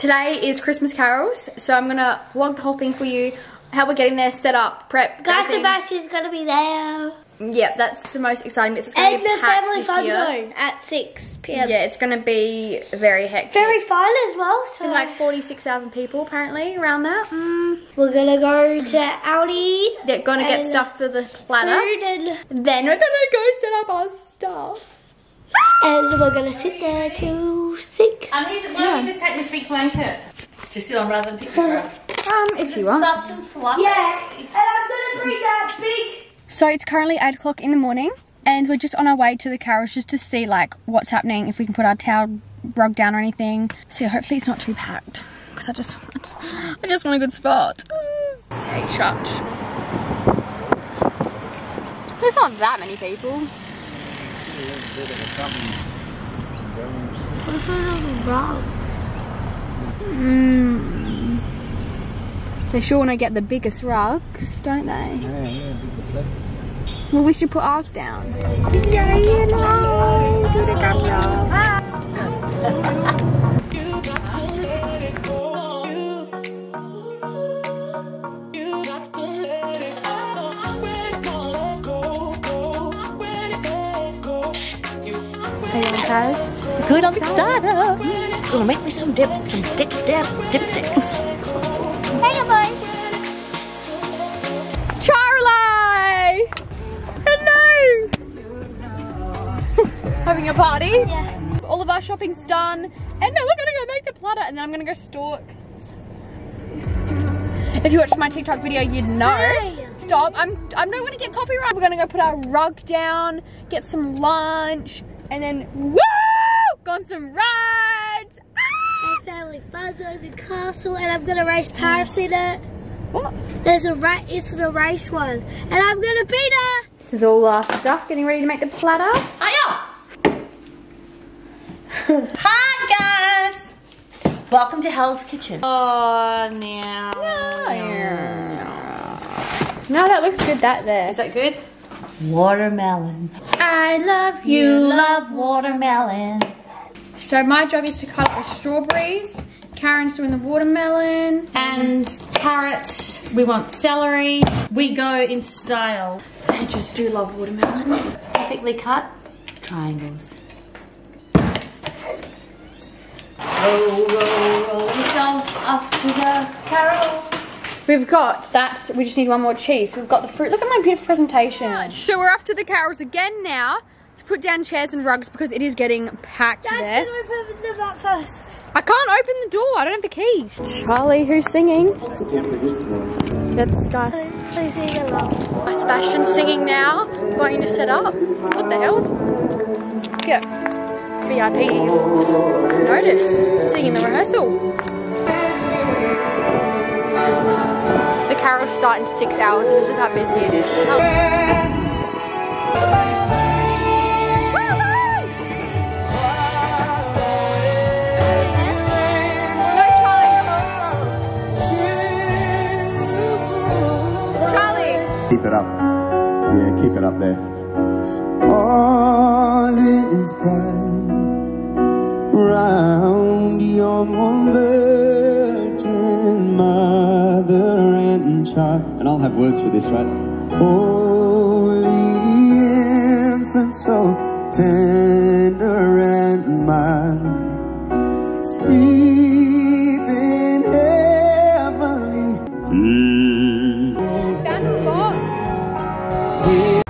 Today is Christmas carols, so I'm gonna vlog the whole thing for you. How we're getting there, set up, prep. Guy Sebastian's gonna be there. Yeah, that's the most exciting bit. So it's gonna be the family fun zone at 6 PM. Yeah, it's gonna be very hectic. Very fun as well. So and like 46,000 people apparently around that. We're gonna go to Aldi. They're gonna get stuff for the platter. Then we're gonna go set up our stuff. And we're gonna sit there till 6. Why don't we just take this big blanket to sit on rather than pick the up? If you want. Soft and fluffy. Yeah, and I'm gonna bring that big. So it's currently 8 o'clock in the morning and we're just on our way to the carols just to see like what's happening, if we can put our towel rug down or anything. So yeah, hopefully it's not too packed because I just want a good spot. Hey, shut. There's not that many people. What is that about? They sure want to get the biggest rugs, don't they? Yeah, big plastic. Well, we should put ours down. Yeah, you know. Do the camera. Good, I'm excited. Gonna make me some dip, some dipsticks. Hey, boy. Charlie! Hello! Having a party? Yeah. All of our shopping's done. And now we're gonna go make the platter and then I'm gonna go stalk. If you watched my TikTok video, you'd know. Hey. Stop, I don't want to get copyright. We're gonna go put our rug down, get some lunch. And then, woo! Gone some rides! Ah! My family fun zone's in castle and I'm gonna race Paris in it. What? There's a rat, it's the race one. And I'm gonna beat her! This is all our stuff, getting ready to make the platter. Hiya! Hi guys! Welcome to Hell's Kitchen. Oh, no. No, that looks good, that there. Is that good? Watermelon. I love you, love watermelon. So my job is to cut up the strawberries. Karen's doing the watermelon. And carrot. We want celery. We go in style. I just do love watermelon. Perfectly cut triangles. Roll, roll, roll yourself up to the carrot. We've got that, we just need one more cheese. We've got the fruit. Look at my beautiful presentation. So we're off to the carols again now to put down chairs and rugs because it is getting packed there. Dad, can I open them up first? I can't open the door, I don't have the keys. Charlie, who's singing? That's Guy. Guy Sebastian's singing now. Going to set up. What the hell? Yeah. VIP. Notice. Singing the rehearsal. The carols start in 6 hours and this is how busy it is. Charlie! Charlie! Keep it up. Yeah, keep it up there. All is bright round your virgin mother. And I'll have words for this, right? Holy infant, so tender and mild, sleeping heavenly. That's hot.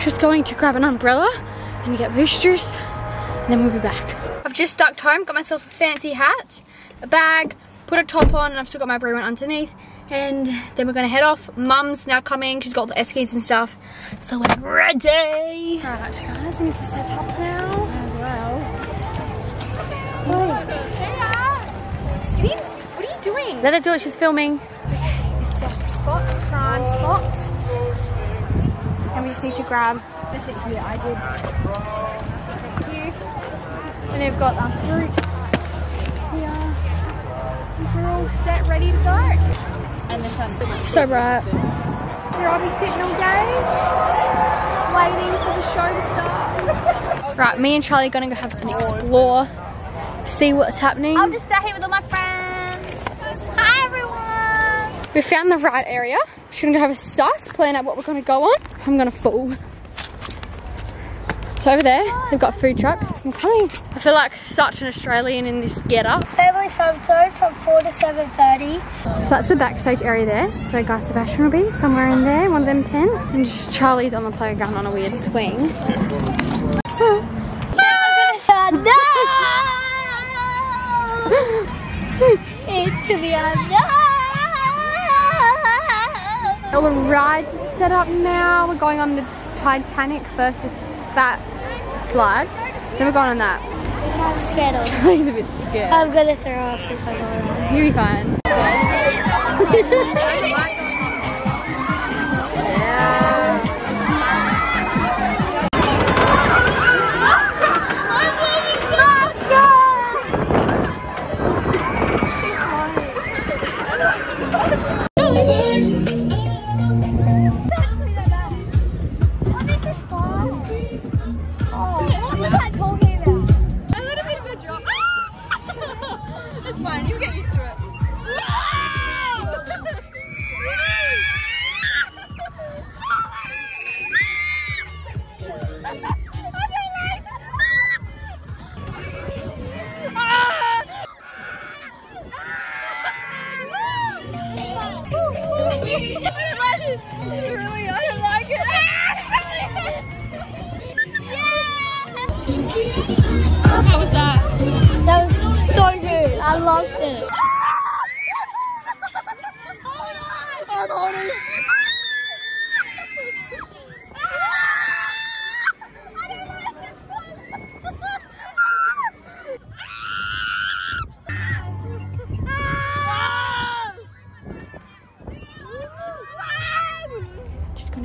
Just going to grab an umbrella and get boost juice, and then we'll be back. I've just ducked home, got myself a fancy hat, a bag, put a top on, and I've still got my brew one underneath. And then we're gonna head off. Mum's now coming, she's got the Eskies and stuff. So we're ready. Alright guys, I need to set up now. Oh, wow. Hey. What are you doing? Let her do it, she's filming. Okay, this is our spot, prime spot. And we just need to grab this thing here, I did. And they've got our fruit here. Since we're all set, ready to go. And the sun's so bright. So I'll be sitting all day, waiting for the show to start. Right, me and Charlie are gonna go have an explore, see what's happening. I'm just out here with all my friends. We found the right area. We're going to have a sus, plan out what we're going to go on. I'm going to fall. So over there, they've got food trucks. I'm coming. I feel like such an Australian in this getup. Family photo from 4 to 7:30. So that's the backstage area there. So Guy Sebastian will be somewhere in there, one of them tents. And just Charlie's on the playground on a weird swing. It's to the end. Our ride is set up now. We're going on the Titanic versus that slide. Then we're going on that. I'm scared of it. He's a bit scared. I'm gonna throw off if I go on that. You'll be fine. Yeah.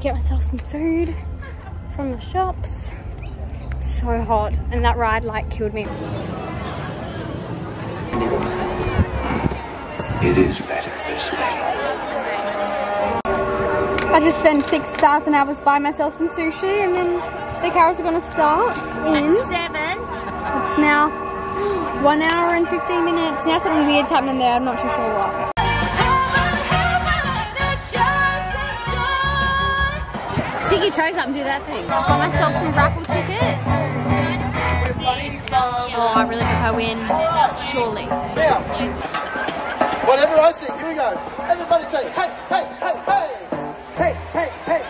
Get myself some food from the shops. It's so hot, and that ride like killed me. It is better this way. I just spent 6 stars and I was buying myself some sushi, and then the carols are going to start in 7. It's now 1 hour and 15 minutes. Now something weird's happening there. I'm not too sure what. Stick your toes up and do that thing. I got myself some raffle tickets. Oh, I really hope I win. Surely. Now, whatever I see, here we go. Everybody say, hey, hey, hey, hey. Hey, hey, hey.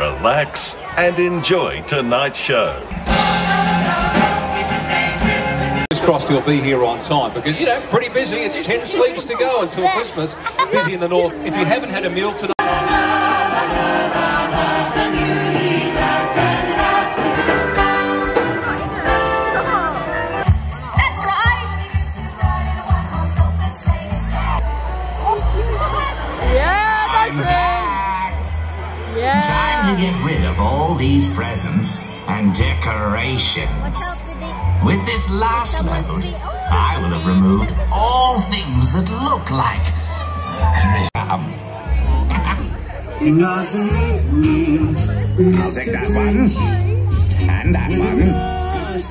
Relax and enjoy tonight's show. It's crossed you'll be here on time because, you know, pretty busy. It's 10 sleeps to go until Christmas. Busy in the north. If you haven't had a meal tonight, time to get rid of all these presents and decorations. With this last load, I will have removed all things that look like I'll take that one. And that one.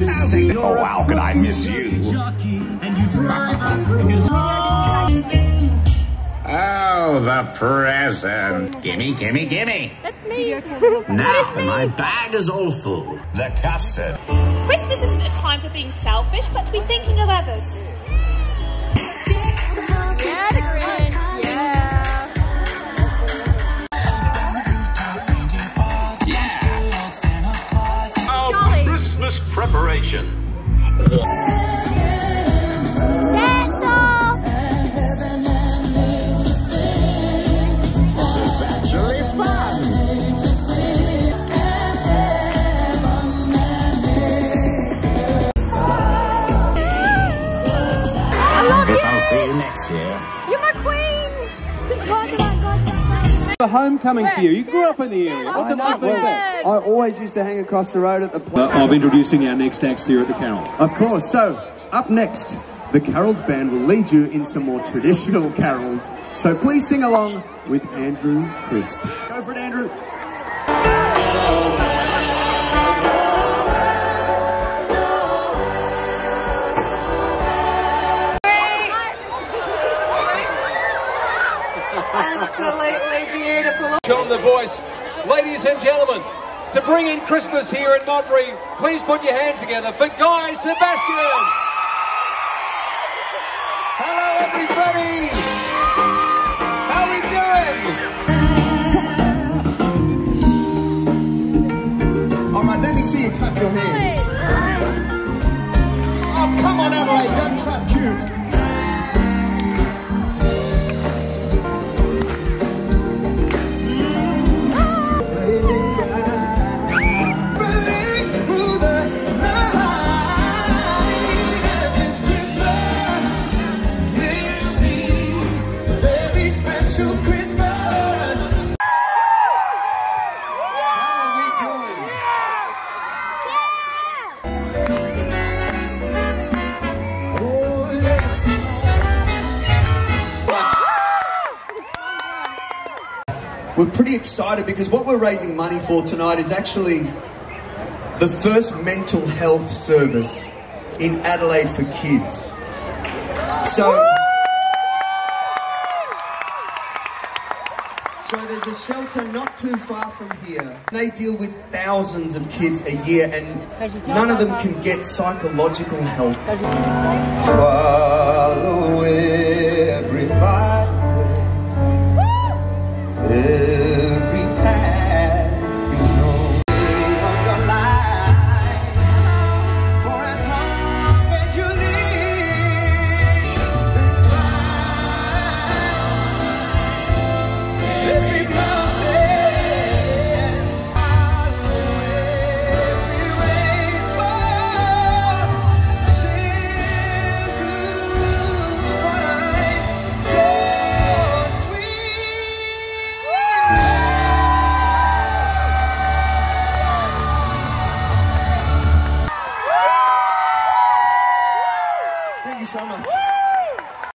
I'll take that. Oh, how could I miss you? Oh, the present. Gimme, gimme, gimme. That's me. Now, my bag is all full. The custard. Christmas isn't a time for being selfish, but to be thinking of others. Yeah, the grin. Yeah. Yeah. Our Golly. Christmas preparation. See you next year. You're my queen! A homecoming for you. You grew up in the area. What's it like? I always used to hang across the road at the point of introducing our next acts here at the Carols. Of course. So, up next, the Carols band will lead you in some more traditional carols. So please sing along with Andrew Crisp. Go for it, Andrew. absolutely beautiful. John the Voice, ladies and gentlemen, to bring in Christmas here in Modbury, please put your hands together for Guy Sebastian. Hello everybody. How are we doing? All right, let me see you clap your hands. Oh, come on Adelaide, don't clap cute. We're pretty excited because what we're raising money for tonight is actually the first mental health service in Adelaide for kids. So there's a shelter not too far from here. They deal with thousands of kids a year and none of them can get psychological help. Follow everybody. Every path you know of your life, for as long as you live, every mountain, follow every rainbow, for so much. Woo!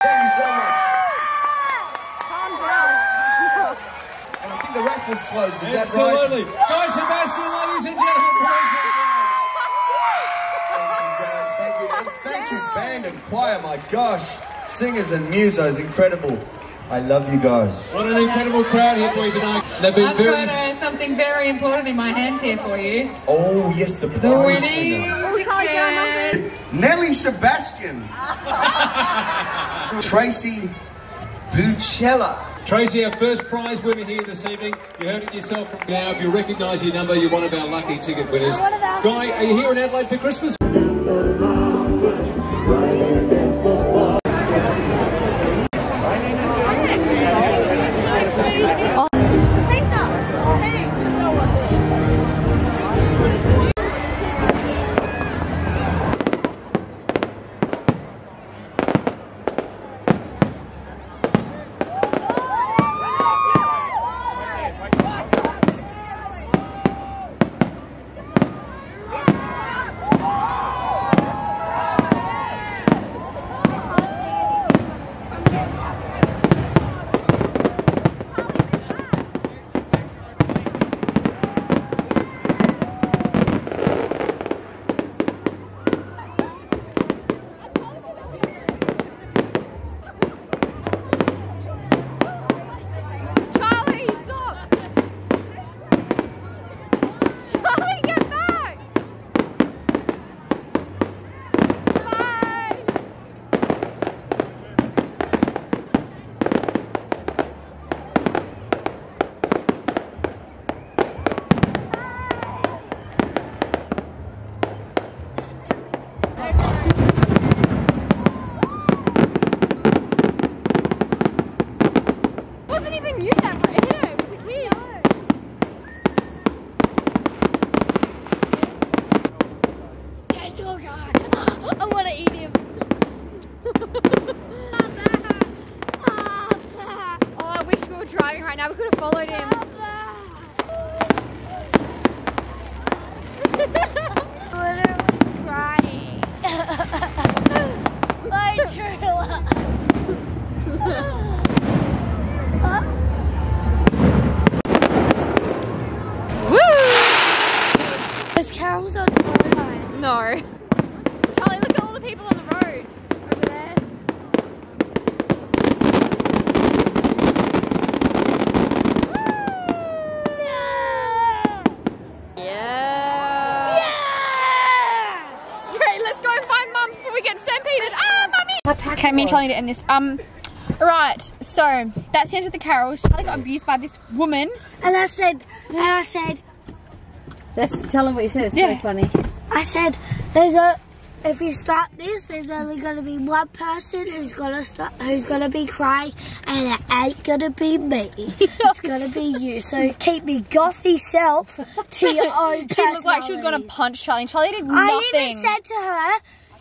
Thank you so much. And I think the raffle's closed, is absolutely. That right? Absolutely. Guy Sebastian, ladies and gentlemen. Thank you, guys. Thank you, band and choir. My gosh. Singers and musos, incredible. I love you guys. What an incredible crowd here for you tonight. They've been I've got something very important in my hand here for you. Oh, yes, the prize winner. Nelly Sebastian. Tracy Buccella. Tracy, our first prize winner here this evening. You heard it yourself from now. If you recognise your number, you're one of our lucky ticket winners. Guy, are you here in Adelaide for Christmas? Okay, me and Charlie need to end this. Right, so that's the end of the carols. Charlie got abused by this woman. And I said, tell them what you said, it's so funny. I said, if you start this, there's only going to be one person who's going to start, who's going to be crying, and it ain't going to be me. It's going to be you. So keep me gothy self to your own personality. She looked like she was going to punch Charlie. Charlie did nothing. I even said to her,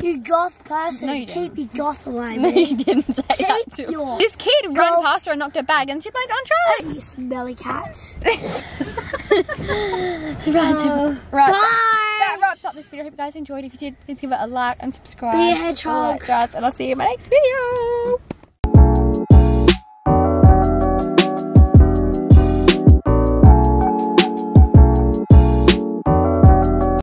you goth person, no, you keep your goth away. No, you didn't say that to her. This kid ran past her and knocked her bag, and she blanked on Charlie. You smelly cat. Right. Bye. That wraps up this video. I hope you guys enjoyed. If you did, please give it a like and subscribe. Be a hedgehog. And I'll see you in my next video.